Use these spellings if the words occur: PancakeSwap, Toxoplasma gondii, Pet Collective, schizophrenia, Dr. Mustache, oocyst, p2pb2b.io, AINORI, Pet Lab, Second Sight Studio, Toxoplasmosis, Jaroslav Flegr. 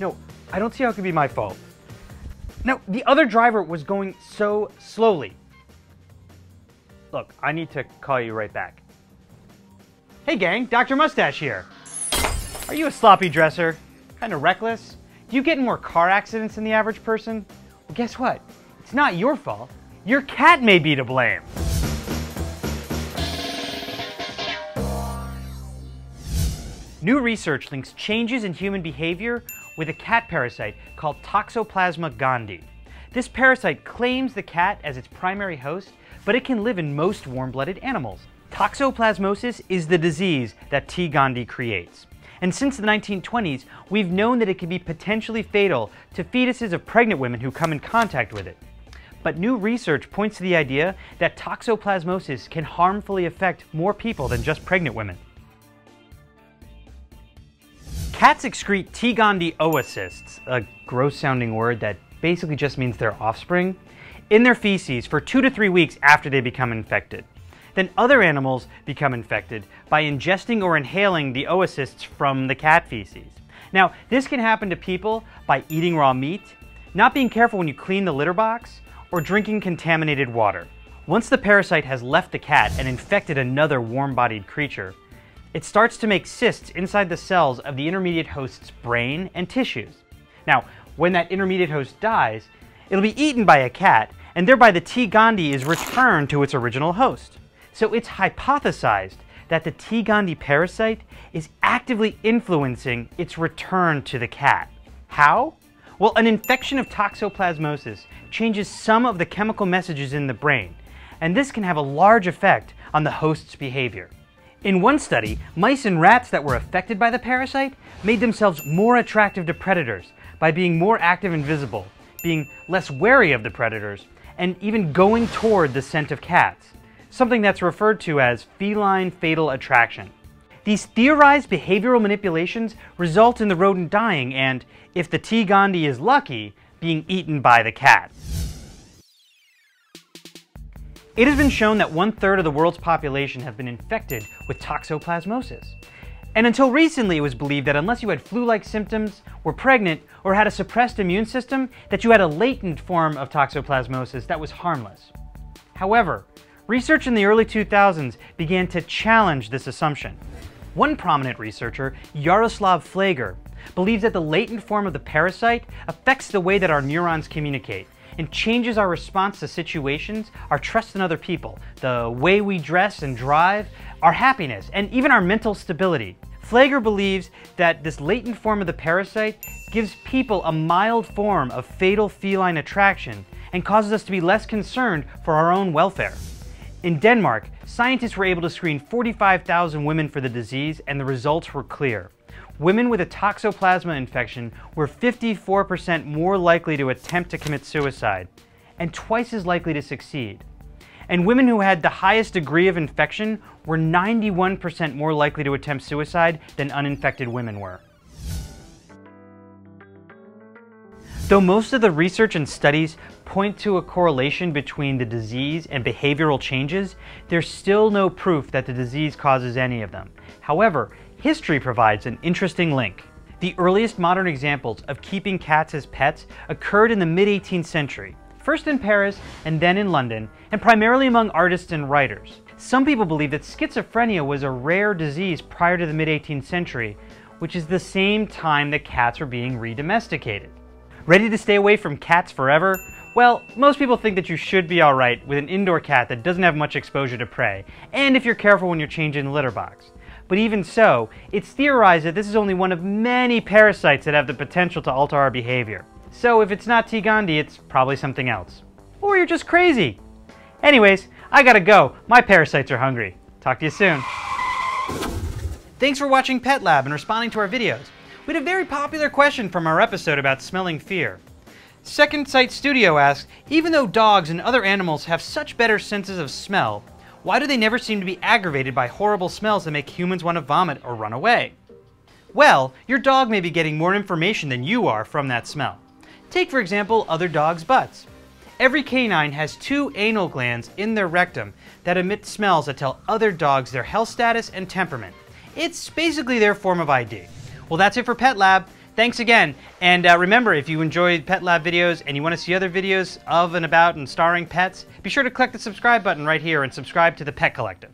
No, I don't see how it could be my fault. Now, the other driver was going so slowly. Look, I need to call you right back. Hey gang, Dr. Mustache here. Are you a sloppy dresser? Kind of reckless? Do you get in more car accidents than the average person? Well, guess what? It's not your fault. Your cat may be to blame. New research links changes in human behavior with a cat parasite called Toxoplasma gondii. This parasite claims the cat as its primary host, but it can live in most warm-blooded animals. Toxoplasmosis is the disease that T. gondii creates. And since the 1920s, we've known that it can be potentially fatal to fetuses of pregnant women who come in contact with it. But new research points to the idea that toxoplasmosis can harmfully affect more people than just pregnant women. Cats excrete T. gondii oocysts, a gross-sounding word that basically just means their offspring, in their feces for 2 to 3 weeks after they become infected. Then other animals become infected by ingesting or inhaling the oocysts from the cat feces. Now, this can happen to people by eating raw meat, not being careful when you clean the litter box, or drinking contaminated water. Once the parasite has left the cat and infected another warm-bodied creature, it starts to make cysts inside the cells of the intermediate host's brain and tissues. Now, when that intermediate host dies, it'll be eaten by a cat, and thereby the T. gondii is returned to its original host. So it's hypothesized that the T. gondii parasite is actively influencing its return to the cat. How? Well, an infection of toxoplasmosis changes some of the chemical messages in the brain, and this can have a large effect on the host's behavior. In one study, mice and rats that were affected by the parasite made themselves more attractive to predators by being more active and visible, being less wary of the predators, and even going toward the scent of cats. Something that's referred to as feline fatal attraction. These theorized behavioral manipulations result in the rodent dying and, if the T. gondii is lucky, being eaten by the cat. It has been shown that 1/3 of the world's population have been infected with toxoplasmosis. And until recently, it was believed that unless you had flu-like symptoms, were pregnant, or had a suppressed immune system, that you had a latent form of toxoplasmosis that was harmless. However, research in the early 2000s began to challenge this assumption. One prominent researcher, Jaroslav Flegr, believes that the latent form of the parasite affects the way that our neurons communicate and changes our response to situations, our trust in other people, the way we dress and drive, our happiness, and even our mental stability. Flegr believes that this latent form of the parasite gives people a mild form of fatal feline attraction and causes us to be less concerned for our own welfare. In Denmark, scientists were able to screen 45,000 women for the disease, and the results were clear. Women with a toxoplasma infection were 54% more likely to attempt to commit suicide, and twice as likely to succeed. And women who had the highest degree of infection were 91% more likely to attempt suicide than uninfected women were. Though most of the research and studies point to a correlation between the disease and behavioral changes, there's still no proof that the disease causes any of them. However, history provides an interesting link. The earliest modern examples of keeping cats as pets occurred in the mid-18th century, first in Paris and then in London, and primarily among artists and writers. Some people believe that schizophrenia was a rare disease prior to the mid-18th century, which is the same time that cats were being re-domesticated. Ready to stay away from cats forever? Well, most people think that you should be alright with an indoor cat that doesn't have much exposure to prey, and if you're careful when you're changing the litter box. But even so, it's theorized that this is only one of many parasites that have the potential to alter our behavior. So if it's not T. gondii, it's probably something else. Or you're just crazy. Anyways, I gotta go. My parasites are hungry. Talk to you soon. Thanks for watching Pet Lab and responding to our videos. We had a very popular question from our episode about smelling fear. Second Sight Studio asks, even though dogs and other animals have such better senses of smell, why do they never seem to be aggravated by horrible smells that make humans want to vomit or run away? Well, your dog may be getting more information than you are from that smell. Take, for example, other dogs' butts. Every canine has 2 anal glands in their rectum that emit smells that tell other dogs their health status and temperament. It's basically their form of ID. Well, that's it for Pet Lab. Thanks again, and remember, if you enjoy Pet Lab videos and you want to see other videos of and about and starring pets, be sure to click the subscribe button right here and subscribe to the Pet Collective.